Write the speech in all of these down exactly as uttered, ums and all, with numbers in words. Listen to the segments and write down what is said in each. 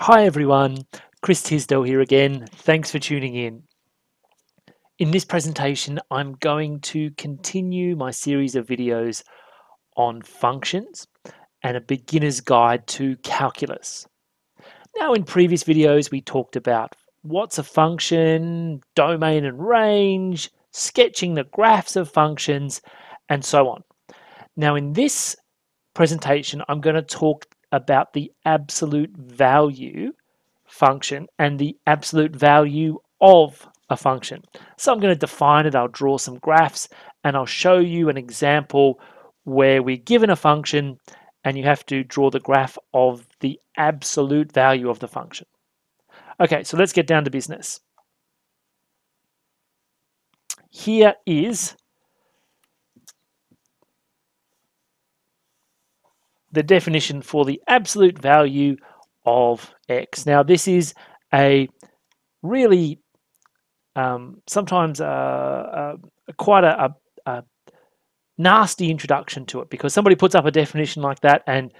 Hi everyone, Chris Tisdell here again. Thanks for tuning in. In this presentation, I'm going to continue my series of videos on functions and a beginner's guide to calculus. Now, in previous videos, we talked about what's a function, domain and range, sketching the graphs of functions, and so on. Now, in this presentation, I'm going to talk about the absolute value function and the absolute value of a function. So I'm going to define it, I'll draw some graphs, and I'll show you an example where we're given a function and you have to draw the graph of the absolute value of the function. Okay, so let's get down to business. Here is the definition for the absolute value of x. Now, this is a really um, sometimes a, a, quite a, a, a nasty introduction to it, because somebody puts up a definition like that and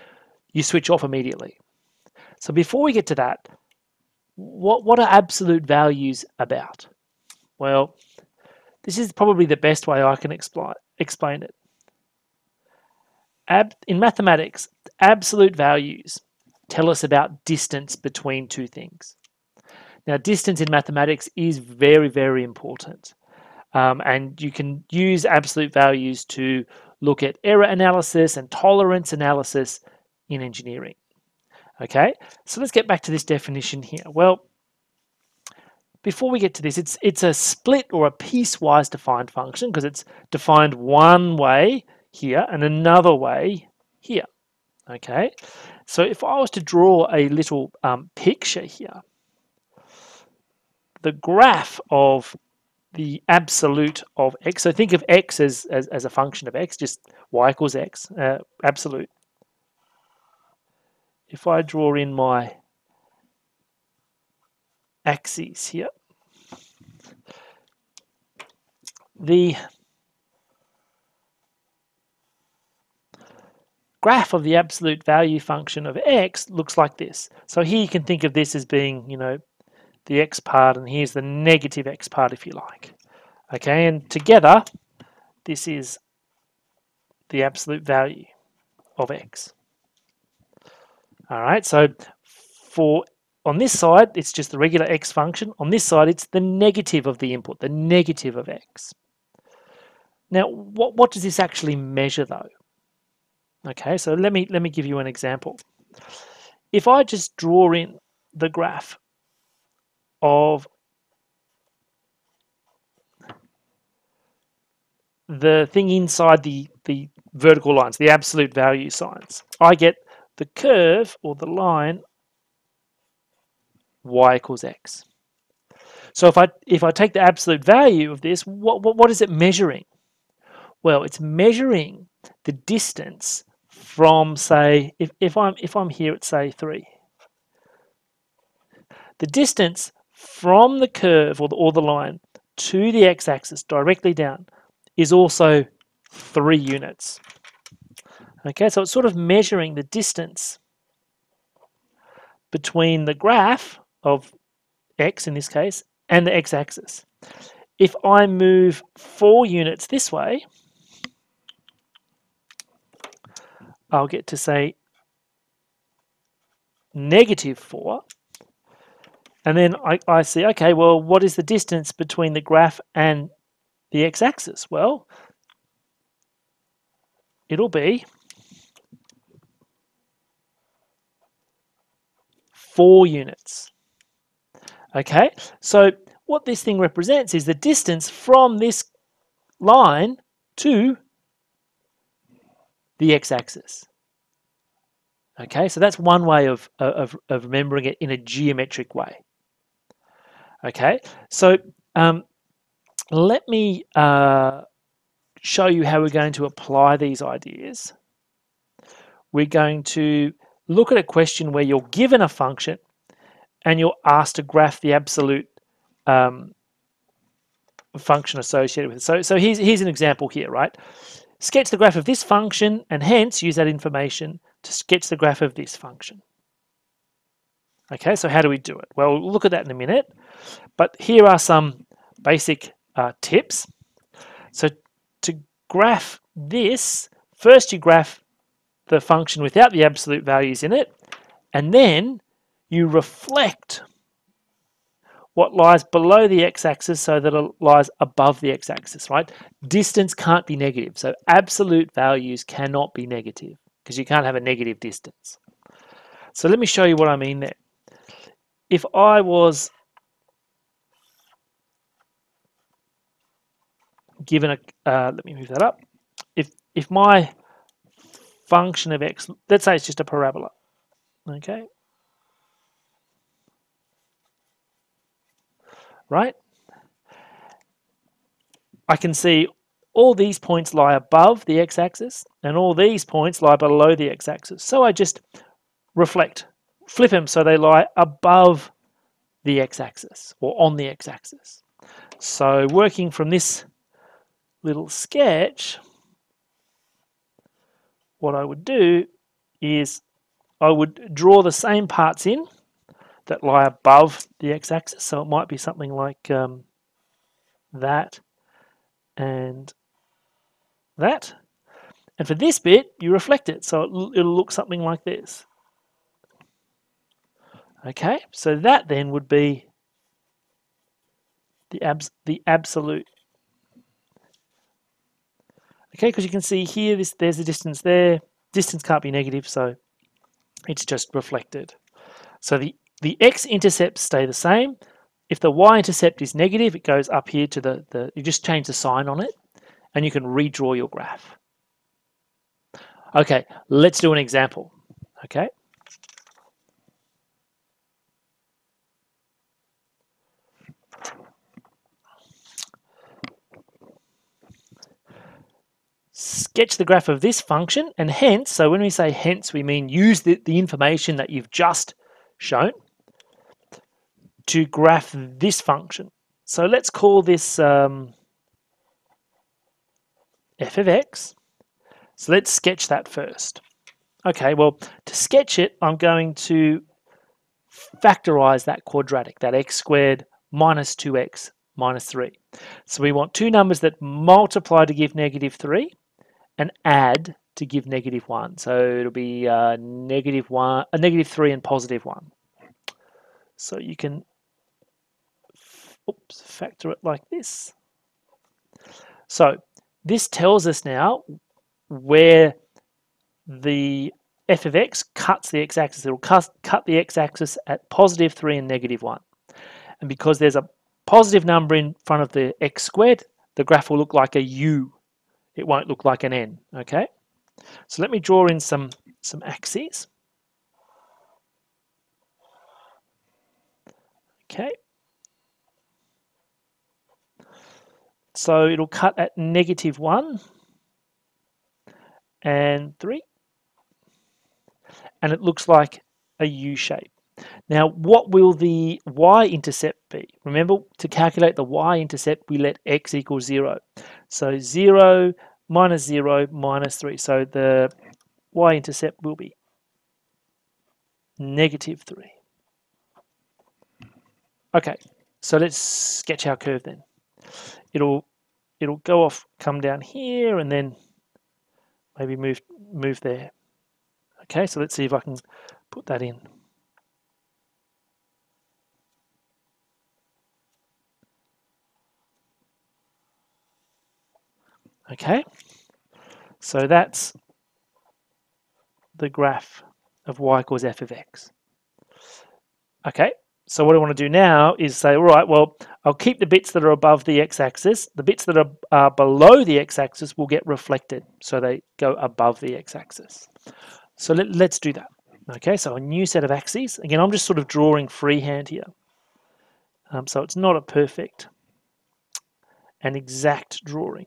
you switch off immediately. So before we get to that, what, what are absolute values about? Well, this is probably the best way I can explain, explain it. Ab in mathematics, absolute values tell us about distance between two things. Now, distance in mathematics is very, very important. Um, and you can use absolute values to look at error analysis and tolerance analysis in engineering. Okay, so let's get back to this definition here. Well, before we get to this, it's, it's a split or a piecewise defined function, because it's defined one way here and another way here. Okay, so if I was to draw a little um, picture here, the graph of the absolute of x, so think of x as, as, as a function of x, just y equals x, uh, absolute. If I draw in my axes here, the graph of the absolute value function of x looks like this. So here you can think of this as being, you know, the x part, and here's the negative x part, if you like. Okay, and together, this is the absolute value of x. All right, so for on this side, it's just the regular x function. On this side, it's the negative of the input, the negative of x. Now, what, what does this actually measure, though? Okay, so let me let me give you an example. If I just draw in the graph of the thing inside the, the vertical lines, the absolute value signs, I get the curve or the line y equals x. So if I if I take the absolute value of this, what what, what is it measuring? Well, it's measuring the distance from, say, if, if I'm if I'm here at, say, three, the distance from the curve or the, or the line to the x-axis directly down is also three units. Okay, so it's sort of measuring the distance between the graph of x in this case and the x-axis. If I move four units this way, I'll get to, say, negative four. And then I, I see, okay, well, what is the distance between the graph and the x-axis? Well, it'll be four units. Okay, so what this thing represents is the distance from this line to the x-axis. Okay, so that's one way of, of, of remembering it in a geometric way. Okay, so um, let me uh, show you how we're going to apply these ideas. We're going to look at a question where you're given a function and you're asked to graph the absolute um, function associated with it. So, so here's, here's an example here, right? Sketch the graph of this function and hence use that information to sketch the graph of this function. Okay, so how do we do it? Well, we'll look at that in a minute, but here are some basic uh, tips. So to graph this, first you graph the function without the absolute values in it, and then you reflect what lies below the x-axis so that it lies above the x-axis, right? Distance can't be negative, so absolute values cannot be negative because you can't have a negative distance. So let me show you what I mean there. If I was given a, uh, let me move that up. If, if my function of x, let's say it's just a parabola, okay? Right? I can see all these points lie above the x-axis and all these points lie below the x-axis. So I just reflect, flip them so they lie above the x-axis or on the x-axis. So working from this little sketch, what I would do is I would draw the same parts in that lie above the x-axis, so it might be something like um, that and that. And for this bit, you reflect it, so it, it'll look something like this. Okay, so that then would be the abs the absolute. Okay, because you can see here, this there's the distance there. Distance can't be negative, so it's just reflected. So the The x-intercepts stay the same. If the y-intercept is negative, it goes up here to the, the, you just change the sign on it and you can redraw your graph. Okay, let's do an example, okay? Sketch the graph of this function and hence, so when we say hence, we mean use the, the information that you've just shown to graph this function. So let's call this um, f of x. So let's sketch that first. Okay, well, to sketch it, I'm going to factorize that quadratic, that x squared minus two x minus three. So we want two numbers that multiply to give negative three and add to give negative one. So it'll be uh, negative one, uh, negative three and positive one. So you can oops, factor it like this. So this tells us now where the f of x cuts the x-axis. It'll cut, cut the x-axis at positive three and negative one. And because there's a positive number in front of the x squared, the graph will look like a u. It won't look like an n, okay? So let me draw in some, some axes. Okay. So it'll cut at negative one and three. And it looks like a U shape. Now, what will the y-intercept be? Remember, to calculate the y-intercept, we let x equal zero. So zero minus zero minus three. So the y-intercept will be negative three. Okay, so let's sketch our curve then. It'll it'll go off, come down here, and then maybe move move there. Okay, so let's see if I can put that in. Okay, so that's the graph of y equals f of x. Okay, so what I want to do now is say, all right, well, I'll keep the bits that are above the x-axis. The bits that are, are below the x-axis will get reflected, so they go above the x-axis. So let, let's do that. Okay, so a new set of axes. Again, I'm just sort of drawing freehand here. Um, so it's not a perfect and exact drawing.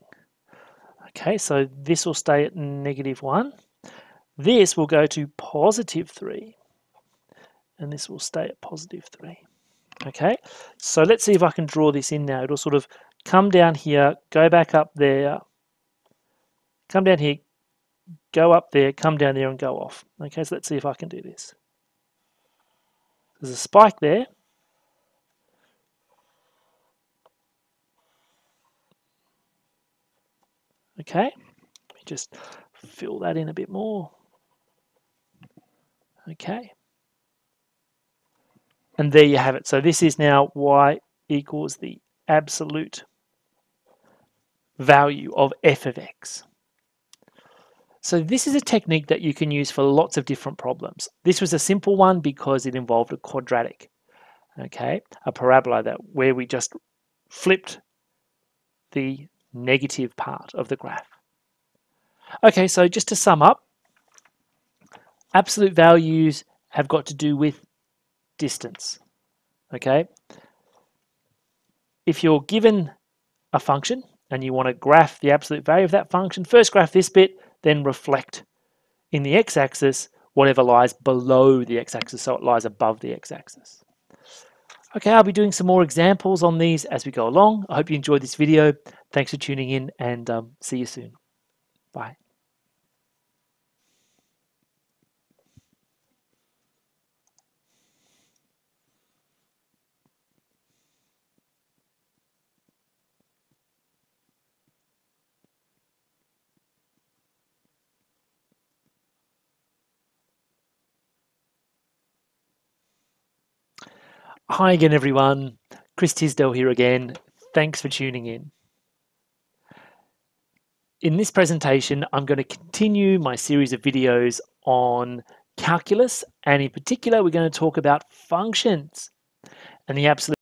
Okay, so this will stay at negative one. This will go to positive three. And this will stay at positive three. Okay, so let's see if I can draw this in now. It'll sort of come down here, go back up there, come down here, go up there, come down there and go off. Okay, so let's see if I can do this. There's a spike there. Okay, let me just fill that in a bit more. Okay. And there you have it. So this is now y equals the absolute value of f of x. So this is a technique that you can use for lots of different problems. This was a simple one because it involved a quadratic, okay, a parabola that where we just flipped the negative part of the graph. Okay, so just to sum up, absolute values have got to do with distance. Okay, if you're given a function and you want to graph the absolute value of that function, first graph this bit, then reflect in the x-axis whatever lies below the x-axis, so it lies above the x-axis. Okay, I'll be doing some more examples on these as we go along. I hope you enjoyed this video. Thanks for tuning in, and um, see you soon. Bye. Hi again, everyone. Chris Tisdell here again. Thanks for tuning in. In this presentation, I'm going to continue my series of videos on calculus, and in particular, we're going to talk about functions and the absolute